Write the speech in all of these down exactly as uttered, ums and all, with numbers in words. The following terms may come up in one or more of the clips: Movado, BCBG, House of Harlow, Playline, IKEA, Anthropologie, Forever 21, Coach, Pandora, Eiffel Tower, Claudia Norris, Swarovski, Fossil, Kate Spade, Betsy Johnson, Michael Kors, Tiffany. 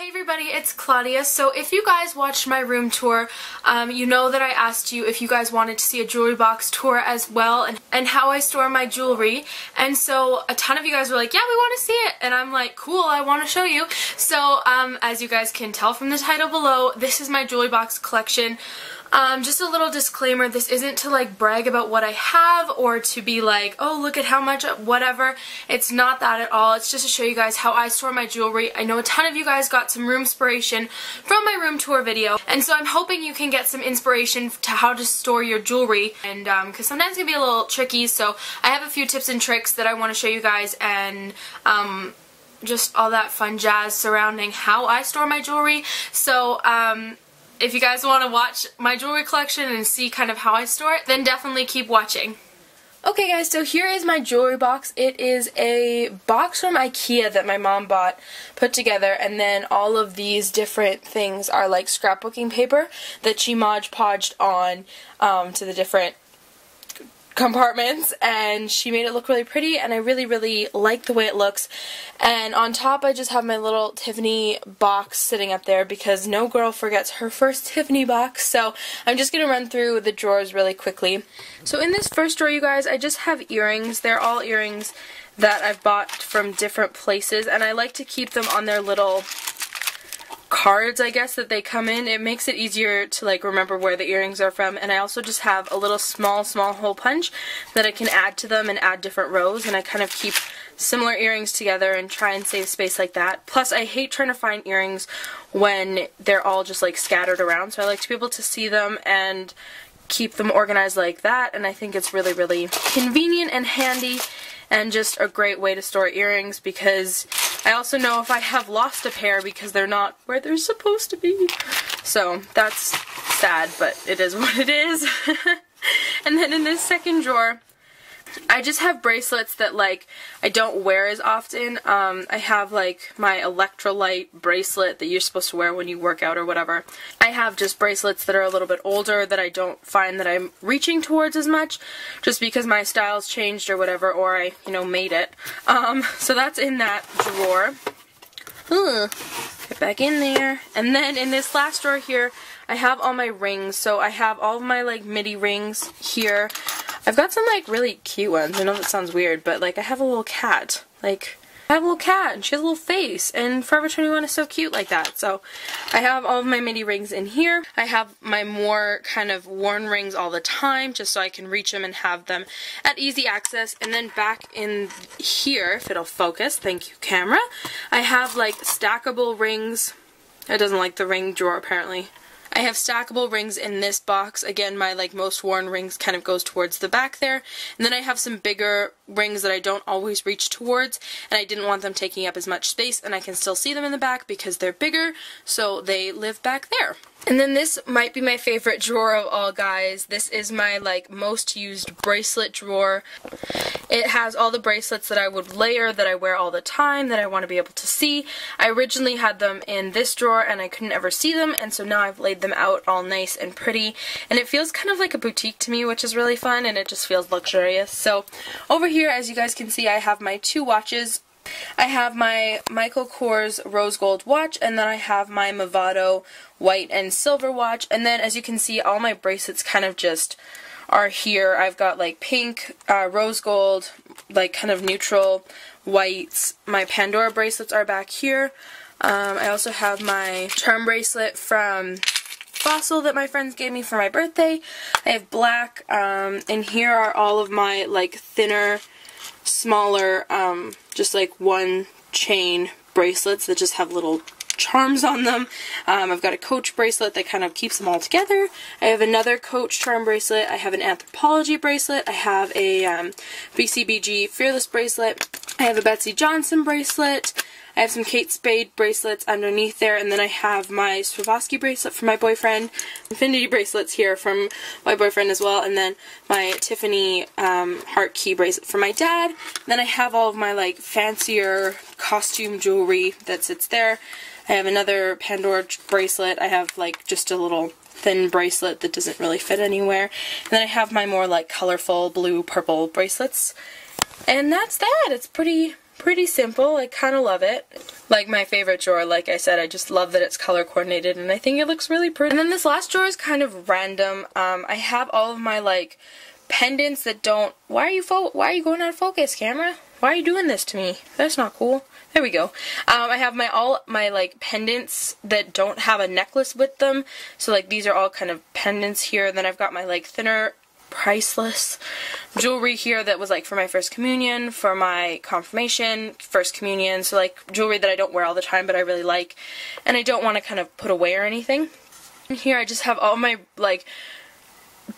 Hey everybody, it's Claudia. So if you guys watched my room tour, um, you know that I asked you if you guys wanted to see a jewelry box tour as well and, and how I store my jewelry. And so a ton of you guys were like, yeah, we want to see it. And I'm like, cool, I want to show you. So um, as you guys can tell from the title below, this is my jewelry box collection. Um, just a little disclaimer, this isn't to like brag about what I have or to be like, oh, look at how much, whatever. It's not that at all. It's just to show you guys how I store my jewelry. I know a ton of you guys got some room inspiration from my room tour video, and so I'm hoping you can get some inspiration to how to store your jewelry, and um, because sometimes it can be a little tricky, so I have a few tips and tricks that I want to show you guys, and um, just all that fun jazz surrounding how I store my jewelry. So, um... if you guys want to watch my jewelry collection and see kind of how I store it, then definitely keep watching. Okay guys, so here is my jewelry box. It is a box from IKEA that my mom bought, put together, and then all of these different things are like scrapbooking paper that she Mod Podged on um, to the different compartments, and she made it look really pretty, and I really really like the way it looks. And on top I just have my little Tiffany box sitting up there because no girl forgets her first Tiffany box. So I'm just going to run through the drawers really quickly. So in this first drawer, you guys, I just have earrings. They're all earrings that I've bought from different places, and I like to keep them on their little cards, I guess, that they come in. It makes it easier to like remember where the earrings are from. And I also just have a little small small hole punch that I can add to them and add different rows, and I kind of keep similar earrings together and try and save space like that. Plus I hate trying to find earrings when they're all just like scattered around, so I like to be able to see them and keep them organized like that, and I think it's really really convenient and handy and just a great way to store earrings, because I also know if I have lost a pair because they're not where they're supposed to be. So that's sad, but it is what it is. And then in this second drawer, I just have bracelets that like I don't wear as often. Um, I have like my electrolyte bracelet that you're supposed to wear when you work out or whatever. I have just bracelets that are a little bit older that I don't find that I'm reaching towards as much, just because my style's changed or whatever, or I, you know, made it. Um, so that's in that drawer. Ugh. Get back in there. And then in this last drawer here, I have all my rings. So I have all of my like midi rings here. I've got some like really cute ones. I know that sounds weird, but like I have a little cat. Like I have a little cat and she has a little face, and Forever twenty-one is so cute like that. So I have all of my midi rings in here. I have my more kind of worn rings all the time just so I can reach them and have them at easy access. And then back in here, if it'll focus, thank you camera, I have like stackable rings. It doesn't like the ring drawer apparently. I have stackable rings in this box. Again, my like most worn rings kind of goes towards the back there. And then I have some bigger rings that I don't always reach towards, and I didn't want them taking up as much space, and I can still see them in the back because they're bigger, so they live back there. And then this might be my favorite drawer of all, guys. This is my like most used bracelet drawer. It has all the bracelets that I would layer, that I wear all the time, that I want to be able to see. I originally had them in this drawer and I couldn't ever see them, and so now I've laid them out all nice and pretty, and it feels kind of like a boutique to me, which is really fun, and it just feels luxurious. So over here, as you guys can see, I have my two watches. I have my Michael Kors rose gold watch, and then I have my Movado white and silver watch. And then as you can see, all my bracelets kind of just are here. I've got like pink, uh, rose gold, like kind of neutral whites. My Pandora bracelets are back here. Um, I also have my charm bracelet from Fossil that my friends gave me for my birthday. I have black, um, and here are all of my like thinner, smaller, um, just like one chain bracelets that just have little charms on them. Um, I've got a Coach bracelet that kind of keeps them all together. I have another Coach charm bracelet. I have an anthropology bracelet. I have a um, B C B G fearless bracelet. I have a Betsy Johnson bracelet. I have some Kate Spade bracelets underneath there, and then I have my Swarovski bracelet from my boyfriend, infinity bracelets here from my boyfriend as well, and then my Tiffany um, heart key bracelet from my dad. And then I have all of my like fancier costume jewelry that sits there. I have another Pandora bracelet. I have like just a little thin bracelet that doesn't really fit anywhere, and then I have my more like colorful blue purple bracelets, and that's that. It's pretty pretty simple. I kind of love it. Like my favorite drawer, like I said, I just love that it's color coordinated and I think it looks really pretty. And then this last drawer is kind of random. Um, I have all of my like pendants that don't... Why are you fo- Why are you going out of focus, camera? Why are you doing this to me? That's not cool. There we go. Um, I have my all my like pendants that don't have a necklace with them. So like these are all kind of pendants here. Then I've got my like thinner priceless jewelry here that was like for my first communion, for my confirmation, first communion, so like jewelry that I don't wear all the time but I really like and I don't want to kind of put away or anything. And here I just have all my like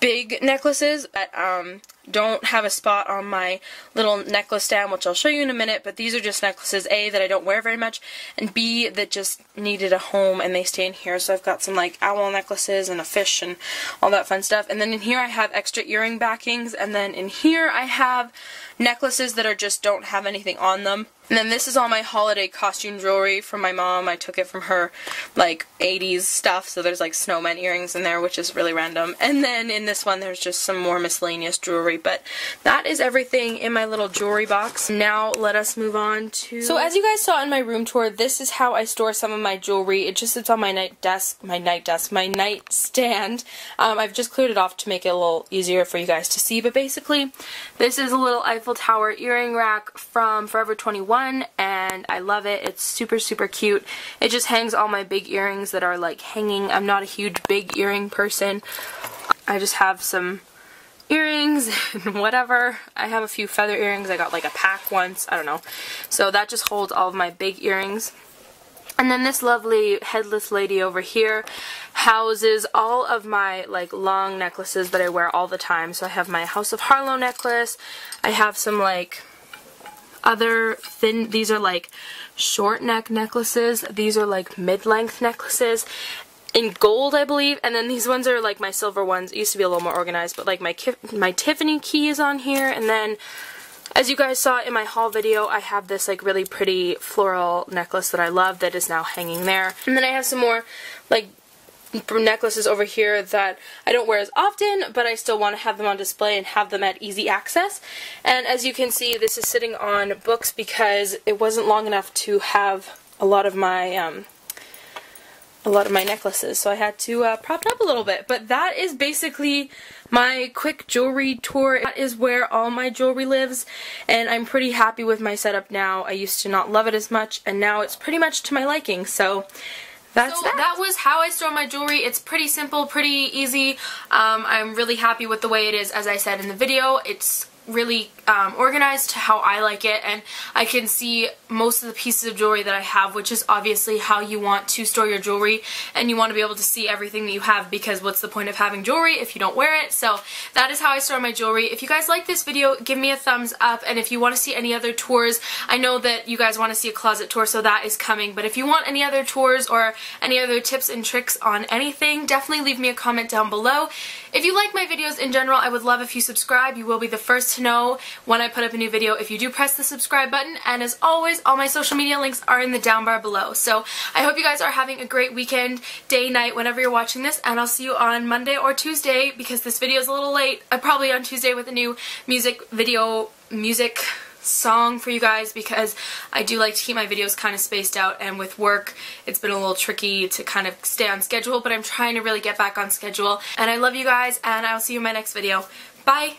big necklaces that um, don't have a spot on my little necklace stand, which I'll show you in a minute, but these are just necklaces, A, that I don't wear very much, and B, that just needed a home and they stay in here. So I've got some like owl necklaces and a fish and all that fun stuff. And then in here I have extra earring backings, and then in here I have necklaces that are just don't have anything on them. And then this is all my holiday costume jewelry from my mom. I took it from her like eighties stuff, so there's like snowman earrings in there, which is really random. And then in this one there's just some more miscellaneous jewelry, but that is everything in my little jewelry box. Now let us move on to... So as you guys saw in my room tour, this is how I store some of my jewelry. It just sits on my night desk, my night desk, my nightstand. Um, I've just cleared it off to make it a little easier for you guys to see, but basically this is a little Eiffel Tower earring rack from Forever twenty-one. And I love it. It's super super cute. It just hangs all my big earrings that are like hanging. I'm not a huge big earring person. I just have some earrings and whatever. I have a few feather earrings. I got like a pack once. I don't know. So that just holds all of my big earrings. And then this lovely headless lady over here houses all of my like long necklaces that I wear all the time. So I have my House of Harlow necklace. I have some like other thin, these are like short neck necklaces, these are like mid-length necklaces in gold I believe, and then these ones are like my silver ones. It used to be a little more organized, but like my my Tiffany key is on here. And then as you guys saw in my haul video, I have this like really pretty floral necklace that I love that is now hanging there. And then I have some more like necklaces over here that I don't wear as often, but I still want to have them on display and have them at easy access. And as you can see, this is sitting on books because it wasn't long enough to have a lot of my um, a lot of my necklaces, so I had to uh, prop it up a little bit. But that is basically my quick jewelry tour. That is where all my jewelry lives, and I'm pretty happy with my setup now. I used to not love it as much, and now it's pretty much to my liking. So That's so that. that was how I store my jewelry. It's pretty simple, pretty easy. Um, I'm really happy with the way it is. As I said in the video, it's really um, organized to how I like it, and I can see most of the pieces of jewelry that I have, which is obviously how you want to store your jewelry, and you want to be able to see everything that you have, because what's the point of having jewelry if you don't wear it? So that is how I store my jewelry. If you guys like this video, give me a thumbs up, and if you want to see any other tours, I know that you guys want to see a closet tour, so that is coming, but if you want any other tours or any other tips and tricks on anything, definitely leave me a comment down below. If you like my videos in general, I would love if you subscribe. You will be the first to know when I put up a new video if you do press the subscribe button, and as always, all my social media links are in the down bar below. So I hope you guys are having a great weekend, day, night, whenever you're watching this, and I'll see you on Monday or Tuesday, because this video is a little late. I'm probably on Tuesday with a new music video, music song for you guys, because I do like to keep my videos kind of spaced out, and with work it's been a little tricky to kind of stay on schedule, but I'm trying to really get back on schedule. And I love you guys, and I'll see you in my next video. Bye!